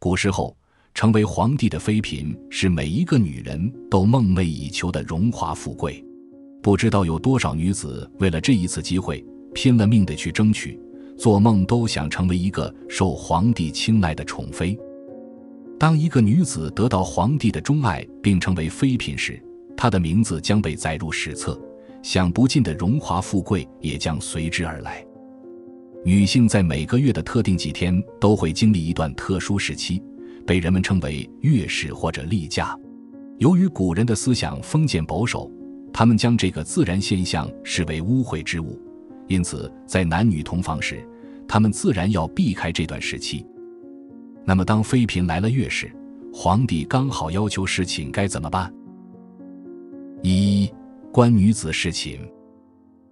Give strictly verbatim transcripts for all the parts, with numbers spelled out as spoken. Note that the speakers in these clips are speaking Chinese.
古时候，成为皇帝的妃嫔是每一个女人都梦寐以求的荣华富贵。不知道有多少女子为了这一次机会，拼了命地去争取，做梦都想成为一个受皇帝青睐的宠妃。当一个女子得到皇帝的钟爱并成为妃嫔时，她的名字将被载入史册，享不尽的荣华富贵也将随之而来。女性在每个月的特定几天都会经历一段特殊时期，被人们称为月事或者例假。由于古人的思想封建保守，他们将这个自然现象视为污秽之物，因此在男女同房时，他们自然要避开这段时期。那么当妃嫔来了月事，皇帝刚好要求侍寝该怎么办？一、观女子侍寝。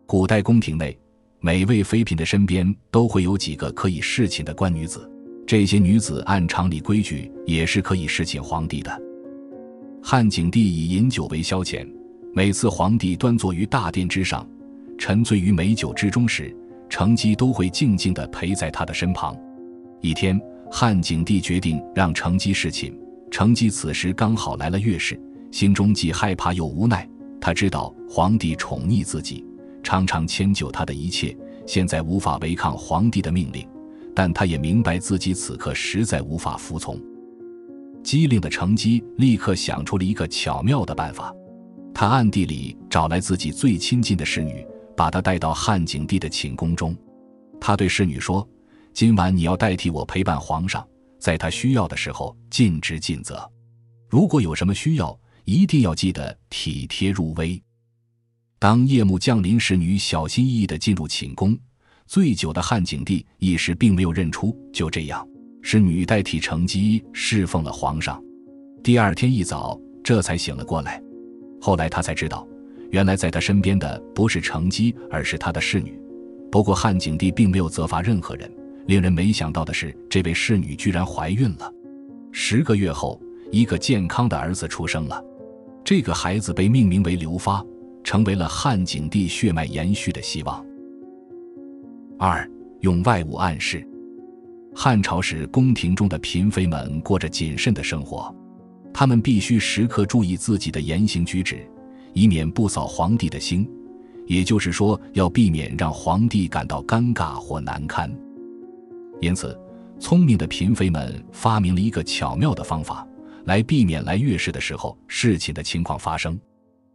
古代宫廷内，每位妃嫔的身边都会有几个可以侍寝的官女子，这些女子按常理规矩也是可以侍寝皇帝的。汉景帝以饮酒为消遣，每次皇帝端坐于大殿之上，沉醉于美酒之中时，乘机都会静静地陪在他的身旁。一天，汉景帝决定让成姬侍寝，成姬此时刚好来了月事，心中既害怕又无奈。他知道皇帝宠溺自己，常常迁就他的一切，现在无法违抗皇帝的命令，但他也明白自己此刻实在无法服从。机灵的成姬立刻想出了一个巧妙的办法，他暗地里找来自己最亲近的侍女，把她带到汉景帝的寝宫中。他对侍女说：今晚你要代替我陪伴皇上，在他需要的时候尽职尽责。如果有什么需要，一定要记得体贴入微。当夜幕降临，侍女小心翼翼地进入寝宫，醉酒的汉景帝一时并没有认出。就这样，侍女代替成姬侍奉了皇上。第二天一早，这才醒了过来。后来他才知道，原来在他身边的不是成姬，而是他的侍女。不过汉景帝并没有责罚任何人。令人没想到的是，这位侍女居然怀孕了。十个月后，一个健康的儿子出生了。这个孩子被命名为刘发，成为了汉景帝血脉延续的希望。二、用外物暗示。汉朝时，宫廷中的嫔妃们过着谨慎的生活，她们必须时刻注意自己的言行举止，以免不扫皇帝的兴，也就是说，要避免让皇帝感到尴尬或难堪。因此，聪明的嫔妃们发明了一个巧妙的方法，来避免来月事的时候侍寝的情况发生。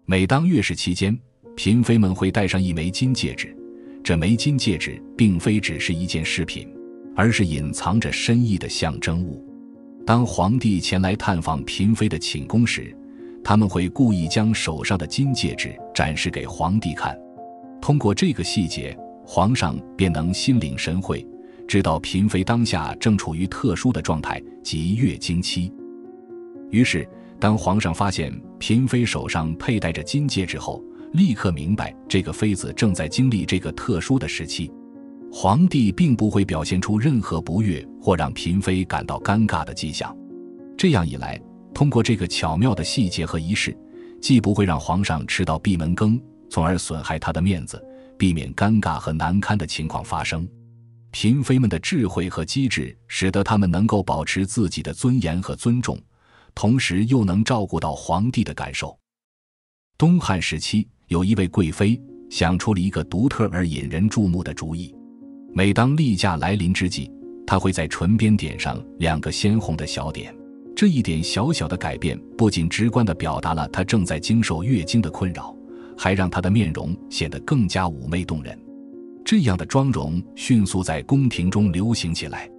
每当月事期间，嫔妃们会戴上一枚金戒指，这枚金戒指并非只是一件饰品，而是隐藏着深意的象征物。当皇帝前来探访嫔妃的寝宫时，他们会故意将手上的金戒指展示给皇帝看。通过这个细节，皇上便能心领神会，知道嫔妃当下正处于特殊的状态，即月经期。于是当皇上发现嫔妃手上佩戴着金戒指后，立刻明白这个妃子正在经历这个特殊的时期。皇帝并不会表现出任何不悦或让嫔妃感到尴尬的迹象。这样一来，通过这个巧妙的细节和仪式，既不会让皇上吃到闭门羹，从而损害他的面子，避免尴尬和难堪的情况发生。嫔妃们的智慧和机智使得他们能够保持自己的尊严和尊重，同时又能照顾到皇帝的感受。东汉时期，有一位贵妃想出了一个独特而引人注目的主意。每当例假来临之际，她会在唇边点上两个鲜红的小点。这一点小小的改变，不仅直观地表达了她正在经受月经的困扰，还让她的面容显得更加妩媚动人。这样的妆容迅速在宫廷中流行起来。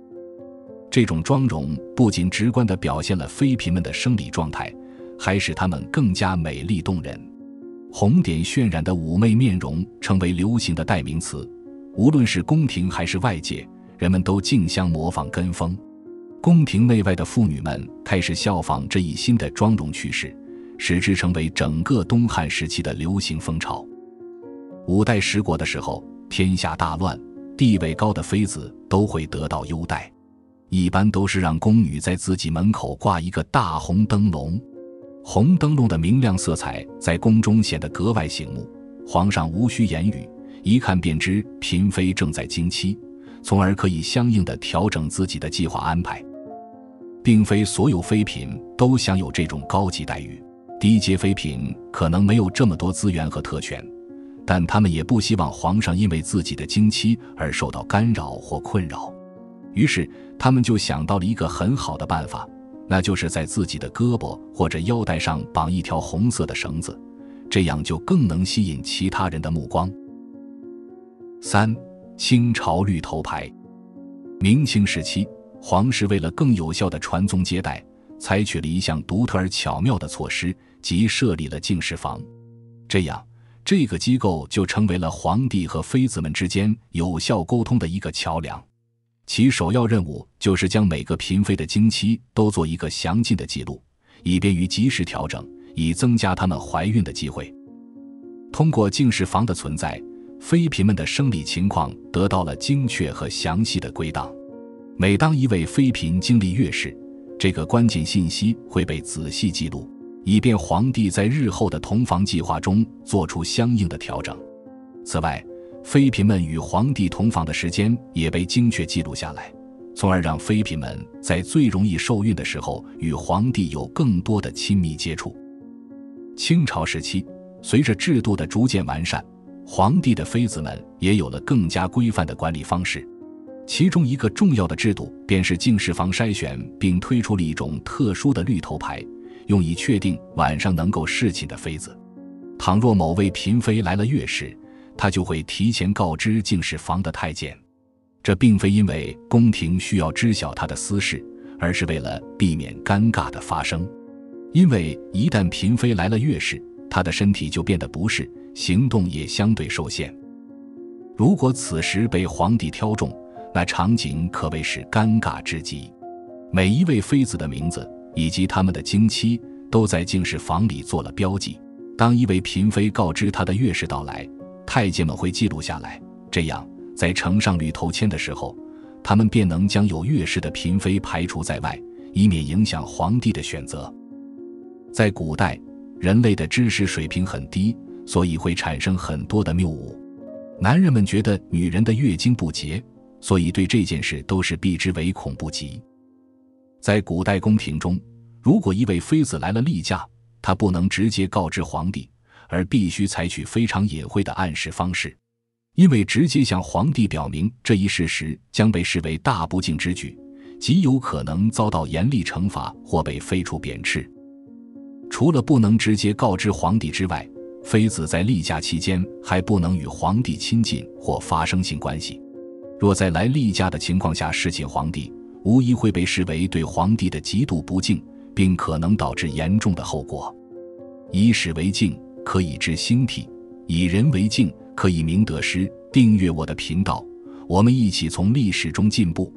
这种妆容不仅直观地表现了妃嫔们的生理状态，还使她们更加美丽动人。红点渲染的妩媚面容成为流行的代名词，无论是宫廷还是外界，人们都竞相模仿跟风。宫廷内外的妇女们开始效仿这一新的妆容趋势，使之成为整个东汉时期的流行风潮。五代十国的时候，天下大乱，地位高的妃子都会得到优待，一般都是让宫女在自己门口挂一个大红灯笼。红灯笼的明亮色彩在宫中显得格外醒目，皇上无需言语，一看便知嫔妃正在经期，从而可以相应地调整自己的计划安排。并非所有妃嫔都享有这种高级待遇。低阶妃嫔可能没有这么多资源和特权，但他们也不希望皇上因为自己的经期而受到干扰或困扰。于是，他们就想到了一个很好的办法，那就是在自己的胳膊或者腰带上绑一条红色的绳子，这样就更能吸引其他人的目光。三、清朝绿头牌。明清时期，皇室为了更有效地传宗接代，采取了一项独特而巧妙的措施，即设立了敬事房。这样，这个机构就成为了皇帝和妃子们之间有效沟通的一个桥梁。其首要任务就是将每个嫔妃的经期都做一个详尽的记录，以便于及时调整，以增加她们怀孕的机会。通过敬事房的存在，妃嫔们的生理情况得到了精确和详细的归档。每当一位妃嫔经历月事，这个关键信息会被仔细记录，以便皇帝在日后的同房计划中做出相应的调整。此外，妃嫔们与皇帝同房的时间也被精确记录下来，从而让妃嫔们在最容易受孕的时候与皇帝有更多的亲密接触。清朝时期，随着制度的逐渐完善，皇帝的妃子们也有了更加规范的管理方式。其中一个重要的制度便是敬事房筛选并推出了一种特殊的绿头牌，用以确定晚上能够侍寝的妃子。倘若某位嫔妃来了月事，他就会提前告知敬事房的太监。这并非因为宫廷需要知晓他的私事，而是为了避免尴尬的发生。因为一旦嫔妃来了月事，她的身体就变得不适，行动也相对受限。如果此时被皇帝挑中，那场景可谓是尴尬至极。每一位妃子的名字以及她们的经期都在敬事房里做了标记。当一位嫔妃告知她的月事到来，太监们会记录下来，这样在呈上绿头签的时候，他们便能将有月事的嫔妃排除在外，以免影响皇帝的选择。在古代，人类的知识水平很低，所以会产生很多的谬误。男人们觉得女人的月经不洁，所以对这件事都是避之唯恐不及。在古代宫廷中，如果一位妃子来了例假，她不能直接告知皇帝，而必须采取非常隐晦的暗示方式。因为直接向皇帝表明这一事实将被视为大不敬之举，极有可能遭到严厉惩罚或被废除贬斥。除了不能直接告知皇帝之外，妃子在例假期间还不能与皇帝亲近或发生性关系。若在来例假的情况下侍寝皇帝，无疑会被视为对皇帝的极度不敬，并可能导致严重的后果。以史为镜，可以知兴替；以人为镜，可以明得失。订阅我的频道，我们一起从历史中进步。